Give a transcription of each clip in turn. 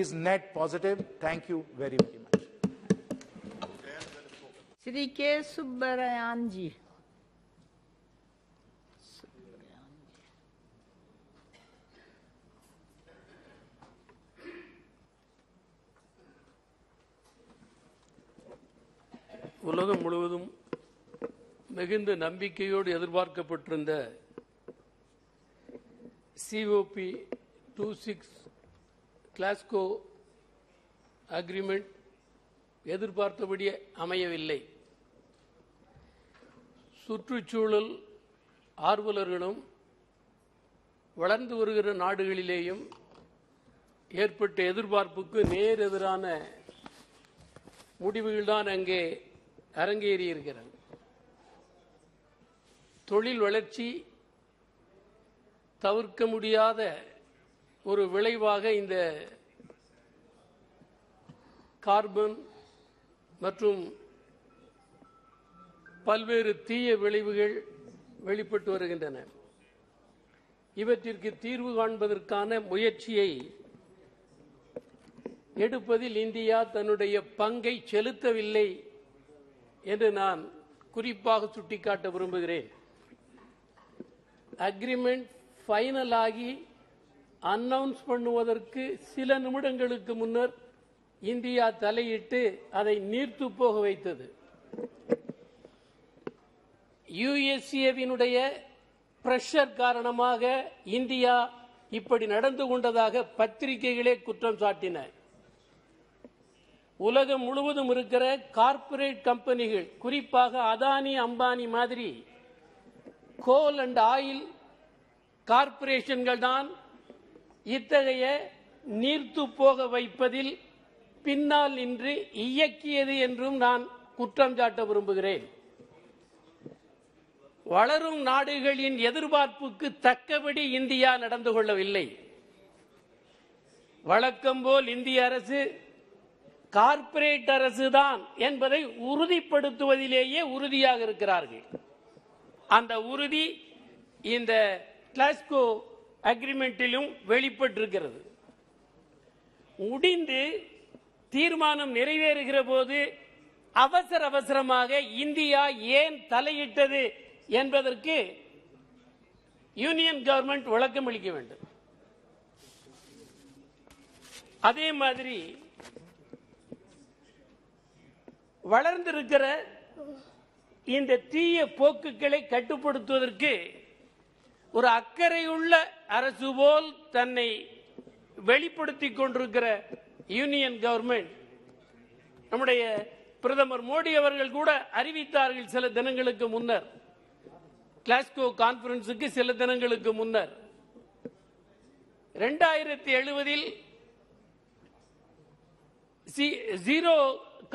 is net positive. Thank you very, very much. Sri K. Subbarayanji. உலகம் முழுவதும் மிகுந்த நம்பிக்கையோடு எதிர்பார்க்கப்பட்டிருந்த சிஓபி 26 கிளாஸ்கோ அக்ரிமெண்ட் எதிர்பார்த்தபடி அமையவில்லை. சுற்றுச்சூழல் ஆர்வலர்களும் வளர்ந்து வருகிற நாடுகளிலேயும் ஏற்பட்ட எதிர்பார்ப்புக்கு நேரெதிரான முடிவுகள்தான் அங்கே அரங்கேறி இருக்கிறது. தொழில் வளர்ச்சி தவிர்க்க முடியாத ஒரு விளைவாக இந்த கார்பன் மற்றும் பல்வேறு தீய விளைவுகள் வெளிப்பட்டு வருகின்றன. இவற்றிற்கு தீர்வு காண்பதற்கான முயற்சியை எடுப்பதில் இந்தியா தன்னுடைய பங்கை செலுத்தவில்லை என்று நான் குறிப்பாக சுட்டிக்காட்ட விரும்புகிறேன். அக்ரிமெண்ட் ஃபைனல் ஆகி அனௌன்ஸ் பண்ணுவதற்கு சில நிமிடங்களுக்கு முன்னர் இந்தியா தலையிட்டு அதை நீர்த்து போக வைத்தது. யுஎஸ்ஏவினுடைய பிரஷர் காரணமாக இந்தியா இப்படி நடந்து கொண்டதாக பத்திரிகைகளே குற்றம் சாட்டின. உலகம் முழுவதும் இருக்கிற கார்ப்பரேட் கம்பெனிகள், குறிப்பாக அதானி அம்பானி மாதிரி கோல் அண்ட் ஆயில் கார்ப்பரேஷன்கள் தான் இத்தகைய நீர்த்து போக வைப்பதில் பின்னால் நின்று இயக்கியது என்றும் நான் குற்றம் சாட்ட விரும்புகிறேன். வளரும் நாடுகளின் எதிர்பார்ப்புக்கு தக்கபடி இந்தியா நடந்து கொள்ளவில்லை. வழக்கம் போல் இந்திய அரசு கார்ப்பரேட் அரசுதான் என்பதை உறுதிப்படுத்துவதிலேயே உறுதியாக இருக்கிறார்கள். அந்த உறுதி இந்த கிளாஸ்கோ அக்ரிமெண்டிலும் வெளிப்பட்டிருக்கிறது. முடிந்து தீர்மானம் நிறைவேறுகிற போது அவசர அவசரமாக இந்தியா ஏன் தலையிட்டது என்பதற்கு யூனியன் கவர்மெண்ட் விளக்கம் அளிக்க வேண்டும். அதே மாதிரி வளர்ந்திருக்கிற இந்த தீய போக்குகளை கட்டுப்படுத்துவதற்கு ஒரு அக்கறையுள்ள அரசு போல் தன்னை வெளிப்படுத்திக் கொண்டிருக்கிற யூனியன் கவர்மெண்ட், நம்முடைய பிரதமர் மோடி அவர்கள் கூட அறிவித்தார்கள் சில தினங்களுக்கு முன்னர், கிளாஸ்கோ கான்பரன்ஸுக்கு சில தினங்களுக்கு முன்னர், 2070 ஜீரோ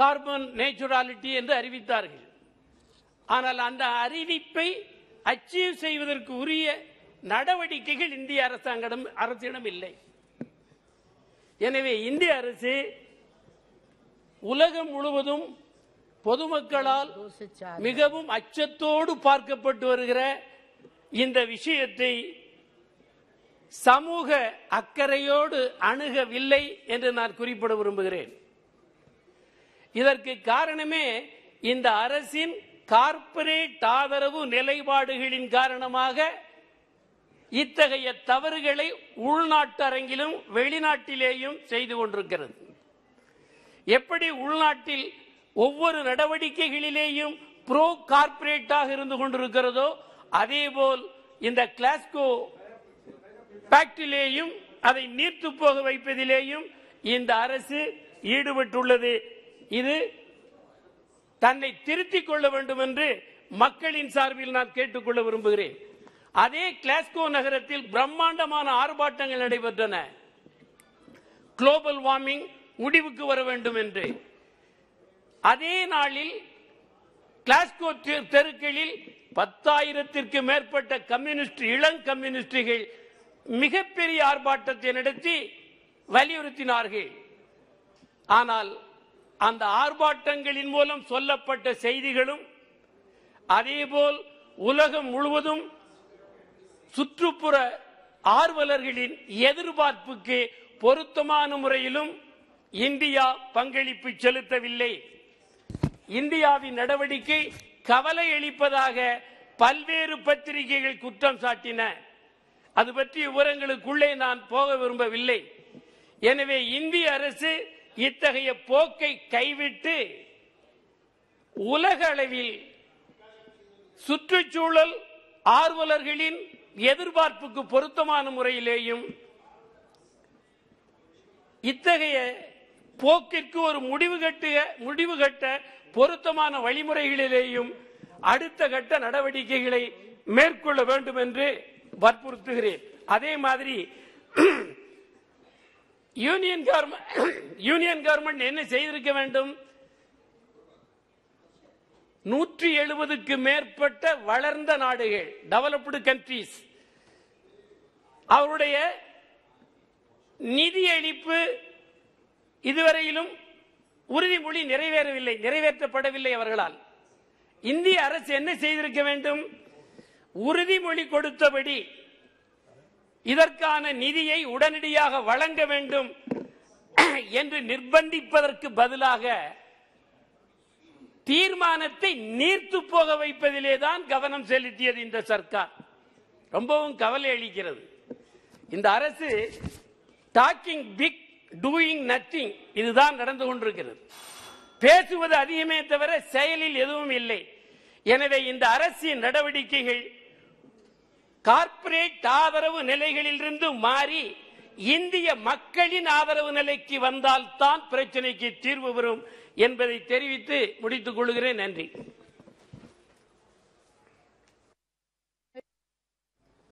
கார்பன் நேச்சுராலிட்டி என்று அறிவித்தார்கள். ஆனால் அந்த அறிவிப்பை அச்சீவ் செய்வதற்கு உரிய நடவடிக்கைகள் இந்திய அரசிடம் இல்லை. எனவே இந்திய அரசு உலகம் முழுவதும் பொதுமக்களால் மிகவும் அச்சத்தோடு பார்க்கப்பட்டு வருகிற இந்த விஷயத்தை சமூக அக்கறையோடு அணுகவில்லை என்று நான் குறிப்பிட விரும்புகிறேன். இதற்கு காரணமே இந்த அரசின் கார்ப்பரேட் ஆதரவு நிலைப்பாடுகளின் காரணமாக இத்தகைய தவறுகளை உள்நாட்டு அரங்கிலும் வெளிநாட்டிலேயும் செய்து கொண்டிருக்கிறது. எப்படி உள்நாட்டில் ஒவ்வொரு நடவடிக்கைகளிலேயும் ப்ரோ கார்ப்பரேட்டாக இருந்து கொண்டிருக்கிறதோ அதேபோல் இந்த கிளாஸ்கோ பாக்டிலேயும் அதை நீர்த்து போக வைப்பதிலேயும் இந்த அரசு ஈடுபட்டுள்ளது. இது தன்னை திருத்திக் கொள்ள வேண்டும் என்று மக்களின் சார்பில் நான் கேட்டுக்கொள்ள விரும்புகிறேன். அதே கிளாஸ்கோ நகரத்தில் பிரம்மாண்டமான ஆர்ப்பாட்டங்கள் நடைபெற்றன, குளோபல் வார்மிங் முடிவுக்கு வர வேண்டும் என்று. அதே நாளில் கிளாஸ்கோ தெருக்களில் 10,000-க்கு மேற்பட்ட இளங்கம்யூனிஸ்டுகள் மிகப்பெரிய ஆர்ப்பாட்டத்தை நடத்தி வலியுறுத்தினார்கள். ஆனால் அந்த ஆர்ப்பாட்டங்களின் மூலம் சொல்லப்பட்ட செய்திகளும் அதேபோல் உலகம் முழுவதும் சுற்றுப்புற ஆர்வலர்களின் எதிர்பார்ப்புக்கு பொருத்தமான முறையிலும் இந்தியா பங்களிப்பு செலுத்தவில்லை. இந்தியாவின் நடவடிக்கை கவலை அளிப்பதாக பல்வேறு பத்திரிகைகள் குற்றம் சாட்டின. அது பற்றிய விவரங்களுக்குள்ளே நான் போக விரும்பவில்லை. எனவே இந்திய அரசு இத்தகைய போக்கை கைவிட்டு உலக அளவில் சுற்றுச்சூழல் ஆர்வலர்களின் எதிர்பார்ப்புக்கு பொருத்தமான முறையிலேயும் இத்தகைய போக்கிற்கு ஒரு முடிவு கட்ட பொருத்தமான வழிமுறைகளிலேயும் அடுத்த கட்ட நடவடிக்கைகளை மேற்கொள்ள வேண்டும் என்று வற்புறுத்துகிறேன். அதே மாதிரி யூனியன் கவர்மெண்ட் என்ன செய்திருக்க வேண்டும்? 170க்கு மேற்பட்ட வளர்ந்த நாடுகள், டெவலப்டு கண்ட்ரீஸ், அவருடைய நிதியளிப்பு இதுவரையிலும் உறுதிமொழி நிறைவேற்றப்படவில்லை அவர்களால். இந்திய அரசு என்ன செய்திருக்க வேண்டும்? உறுதிமொழி கொடுத்தபடி இதற்கான நிதியை உடனடியாக வழங்க வேண்டும் என்று நிர்பந்திப்பதற்கு பதிலாக தீர்மானத்தை நீர்த்து போக வைப்பதிலேதான் கவனம் செலுத்தியது இந்த சர்க்கார். ரொம்பவும் கவலை அளிக்கிறது. இந்த அரசு டாக்கிங் பிக் டூயிங் நத்திங், இதுதான் நடந்து கொண்டிருக்கிறது. பேசுவது அதிகமே தவிர செயலில் எதுவும் இல்லை. எனவே இந்த அரசின் நடவடிக்கைகள் கார்ப்பரேட் ஆதரவு நிலைகளிலிருந்து மாறி இந்திய மக்களின் ஆதரவு நிலைக்கு வந்தால்தான் பிரச்சனைக்கு தீர்வு வரும் என்பதை தெரிவித்து முடித்துக் கொள்கிறேன். நன்றி.